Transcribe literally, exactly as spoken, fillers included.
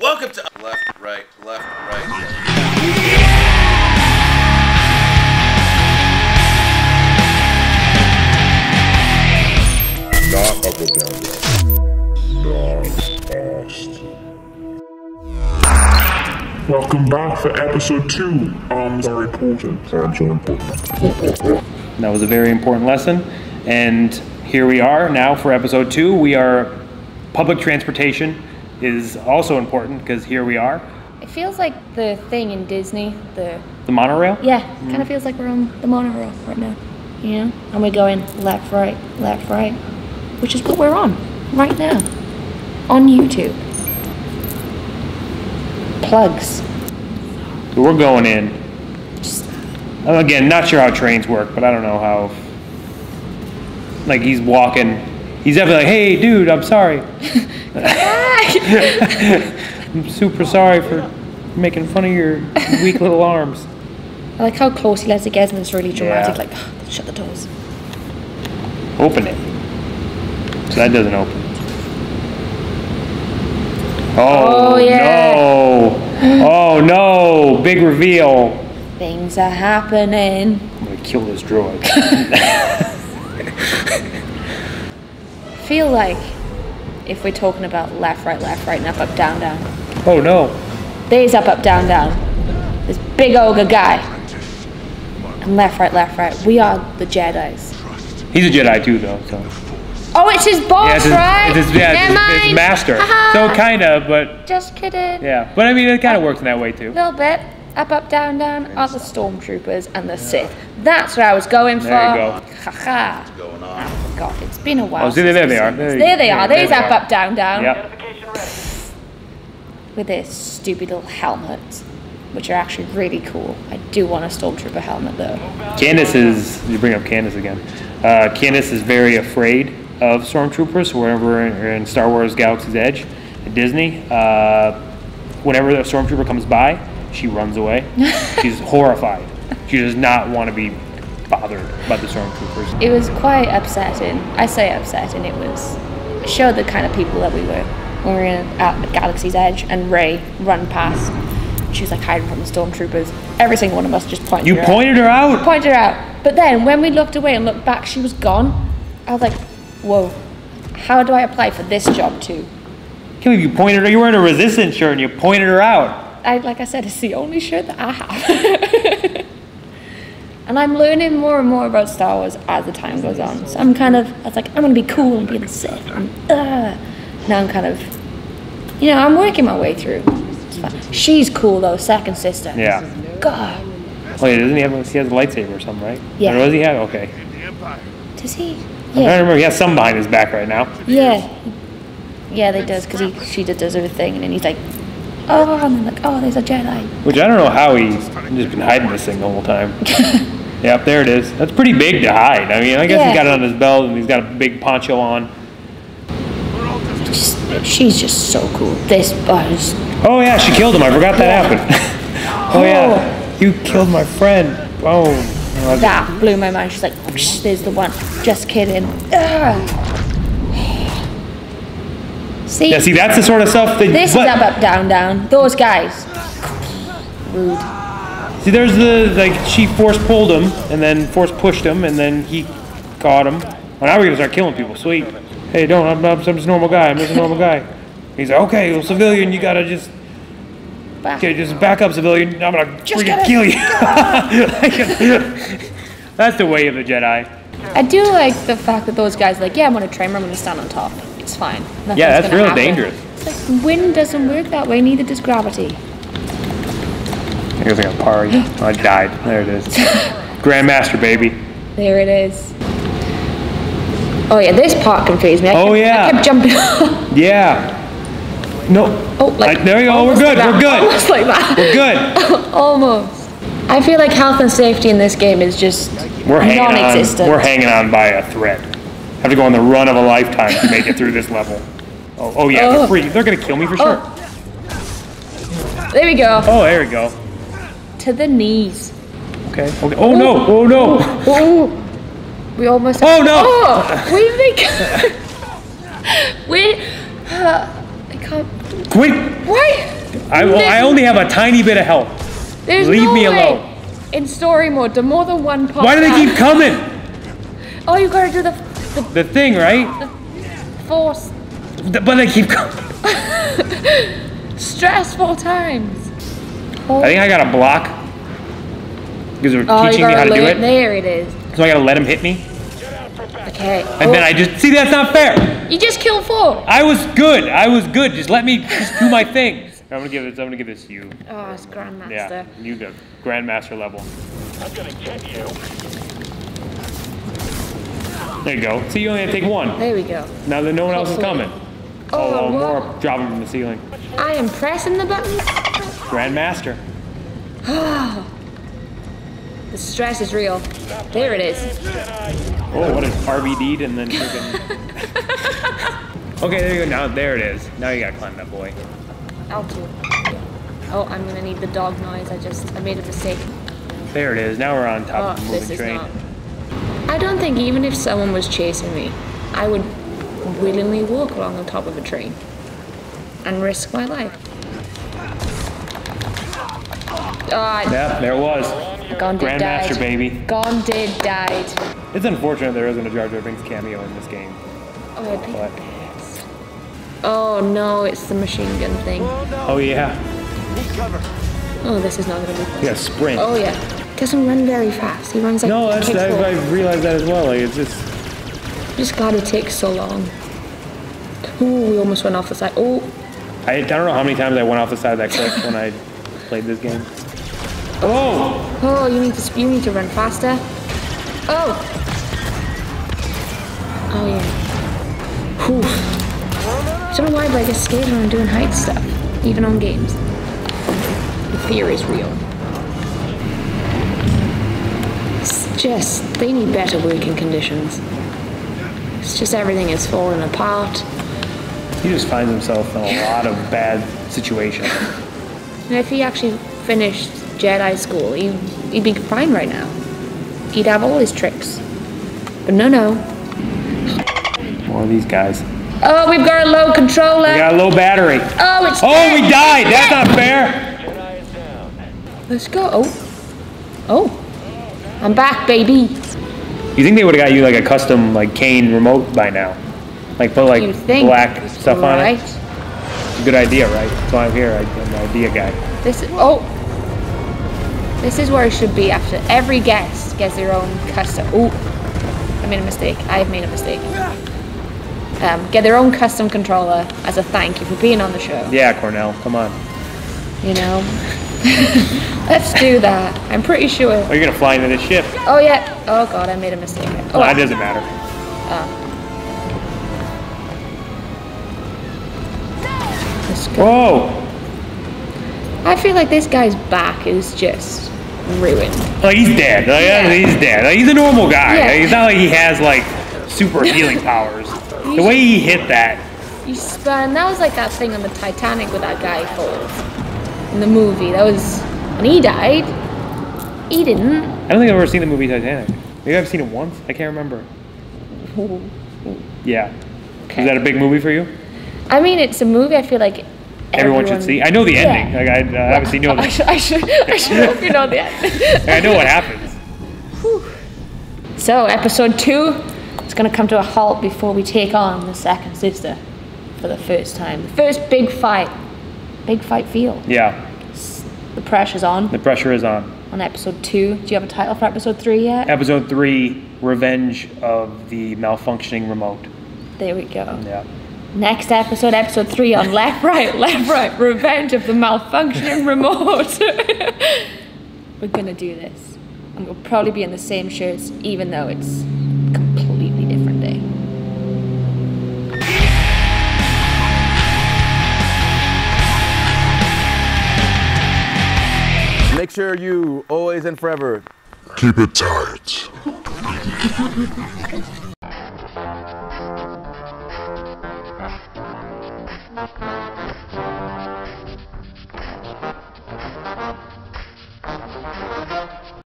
Welcome to Left, Right, Left, Right. Not up and down, down. Not Austin. Welcome back for episode two. Arms are important. Arms are important. That was a very important lesson. And here we are now for episode two. We are public transportation is also important because here we are. It feels like the thing in Disney, the the monorail. Yeah, mm. Kind of feels like we're on the monorail right now. You know, and we're going left, right, left, right, which is what we're on right now on YouTube. Plugs. So we're going in. Just, again, not sure how trains work, but I don't know how. Like he's walking, he's definitely like, "Hey, dude, I'm sorry." I'm super sorry for making fun of your weak little arms. I like how close he lets it get, and it's really dramatic. Yeah. Like, shut the doors. Open it. So that doesn't open. Oh, oh yeah. No! Oh no! Big reveal. Things are happening. I'm gonna kill this droid. I feel like if we're talking about left, right, left, right, and up, up, down, down. Oh no. There's up, up, down, down. This big ogre guy. And left, right, left, right. We are the Jedis. He's a Jedi too, though. So. Oh, it's his boss, yeah, it's his, right? It's his, yeah, it's his, his master. Uh-huh. So kind of, but. Just kidding. Yeah, but I mean, it kind of works in that way too. A little bit. Up, up, down, down are the stormtroopers and the Sith. That's what I was going for. There you go. Ha ha. What's going on? I forgot. It's been a while. Oh, see, there, there they are. There, there they are. There's up, up, down, down. Yep. With their stupid little helmets, which are actually really cool. I do want a stormtrooper helmet, though. Candace is, you bring up Candace again. Uh, Candace is very afraid of stormtroopers whenever we're in, in Star Wars Galaxy's Edge at Disney. Uh, whenever a stormtrooper comes by, she runs away. She's horrified. She does not want to be bothered by the stormtroopers. It was quite upsetting. I say upsetting. It was it showed the kind of people that we were when we were in, out at Galaxy's Edge, and Rey run past. She was like hiding from the stormtroopers. Every single one of us just pointed. You her pointed out. her out. I pointed her out. But then when we looked away and looked back, she was gone. I was like, whoa. How do I apply for this job too? I can't believe you pointed her. You were in a resistance shirt and you pointed her out. I, like I said, it's the only shirt that I have. And I'm learning more and more about Star Wars as the time goes on. So I'm kind of, I was like, I'm going to be cool and be the Sith. I'm, uh. Now I'm kind of, you know, I'm working my way through. She's cool though, Second Sister. Yeah. God. Oh yeah, doesn't he have, he has a lightsaber or something, right? Yeah. Or does he have, okay. Does he? Yeah. I don't remember, he has some behind his back right now. Yeah. Yeah, they does, because he, she does her thing, and then he's like, oh, and they're like, oh, there's a Jedi. Which I don't know how he's just been hiding this thing the whole time. Yep, there it is. That's pretty big to hide. I mean, I guess yeah. He's got it on his belt and he's got a big poncho on. Just, she's just so cool. This buzz. Oh, yeah, she killed him. I forgot that happened. Oh, yeah. You killed my friend. Oh. That blew my mind. She's like, psh, there's the one. Just kidding. Ugh. See? Yeah, see, that's the sort of stuff that... This but, is up, up, down, down. Those guys. Rude. See, there's the, like, she force pulled him, and then force pushed him, and then he caught him. Well, now we're going to start killing people. Sweet. Hey, don't. I'm, I'm just a normal guy. I'm just a normal guy. He's like, okay, well, civilian, you got to just... Back. Okay, just back up, civilian. I'm going to freaking kill you. That's the way of the Jedi. I do like the fact that those guys are like, yeah, I'm going to train him. I'm going to stand on top. It's fine. Nothing's yeah, that's really happen. dangerous. It's like wind doesn't work that way, neither does gravity. I think I got parried. Oh, I died. There it is. Grandmaster, baby. There it is. Oh, yeah, this part confused me. I oh, kept, yeah. I kept jumping off. Yeah. No. Oh, like. I, there you go. We're good. Like we're good. Almost like that. We're good. Almost. I feel like health and safety in this game is just non-existent. We're hanging on by a thread. Have to go on the run of a lifetime to make it through this level. Oh, oh yeah, oh. They're free. They're gonna kill me for sure. Oh. There we go. Oh, there we go. To the knees. Okay. Okay. Oh, oh. no! Oh no! Oh, oh. We almost. Oh no! Oh, we make. we. Uh, I can't. Quit. What? I, I only have a tiny bit of help. There's Leave no me way. alone. In story mode, the more than one part. Why do they keep coming? Oh, you gotta do the... The, the thing, right? The force. The, but they keep coming. Stressful times. Oh. I think I got a block. Because they're oh, teaching me how to do it. There it is. So I gotta let him hit me? Okay. And oh. then I just... See, that's not fair. You just killed four. I was good. I was good. Just let me just do my thing. I'm gonna give this. I'm gonna give this to you. Oh, it's grandmaster. Yeah, you go grandmaster level. I'm gonna get you. There you go. See, you only have to take one. There we go. Now that no one Hopefully. else is coming. Oh, oh more dropping from the ceiling. I am pressing the button. Grandmaster. The stress is real. There it is. Oh, what an R B D'd and then freaking. Okay, there you go. Now there it is. Now you gotta climb that boy. I'll do. Oh, I'm gonna need the dog noise. I just I made a mistake. There it is. Now we're on top oh, of the moving train. Not... I don't think even if someone was chasing me, I would willingly walk along the top of a train and risk my life. Ah. Oh, yep, there it was. Gone dead died. Grandmaster baby. Gone dead died. It's unfortunate there isn't a Jar Jar Binks cameo in this game. Oh, I think. Oh no, it's the machine gun thing. Oh yeah. Oh, this is not gonna be fun. Yeah, sprint. Oh yeah. Doesn't run very fast. He runs like. No, that's that, I realized that as well. Like it's just. I'm just glad it takes so long. Ooh, we almost went off the side. Oh. I, I don't know how many times I went off the side of that cliff when I played this game. Oh. Oh, you need to you need to run faster. Oh. Oh yeah. Whew. I don't know why, but I get scared when I'm doing height stuff, even on games. The fear is real. It's just, they need better working conditions. It's just everything is falling apart. He just finds himself in a lot of bad situations. And if he actually finished Jedi school, he, he'd be fine right now. He'd have all his tricks. But no, no. All these guys. Oh, we've got a low controller. We got a low battery. Oh, it's Oh, dead. we died. That's not fair. Let's go. Oh. Oh. I'm back, baby. You think they would have got you like a custom like cane remote by now? Like put like black stuff right. on it? Good idea, right? That's why I'm here. I'm an idea guy. This is, oh. This is where it should be after every guest gets their own custom. Oh. I made a mistake. I've made a mistake. Um, get their own custom controller as a thank you for being on the show. Yeah, Cornell, come on. You know, let's do that. I'm pretty sure. Oh, you're gonna fly into this ship. Oh yeah. Oh god, I made a mistake. Oh, well, that doesn't matter. Oh. Let's go. Whoa! I feel like this guy's back is just ruined. Like he's dead. Like, yeah. He's dead. Like, he's a normal guy. Yeah. Like, it's not like he has like super healing powers. You the way he hit that. You spun. That was like that thing on the Titanic with that guy falls in the movie. That was when he died. He didn't. I don't think I've ever seen the movie Titanic. Maybe I've seen it once. I can't remember. Yeah. Okay. Is that a big movie for you? I mean, it's a movie. I feel like everyone, everyone should see. I know the ending. Yeah. Like I uh, well, obviously know. I should. I should, I should hope you know the ending. I know what happens. Whew. So episode two. It's going to come to a halt before we take on the second sister for the first time. The first big fight. Big fight feel. Yeah. It's, the pressure's on. The pressure is on. On episode two. Do you have a title for episode three yet? Episode three, Revenge of the Malfunctioning Remote. There we go. Yeah. Next episode, episode three on Left, Right, Left, Right, Revenge of the Malfunctioning Remote. We're going to do this. And we'll probably be in the same shirts, even though it's... Make sure you always and forever keep it tight.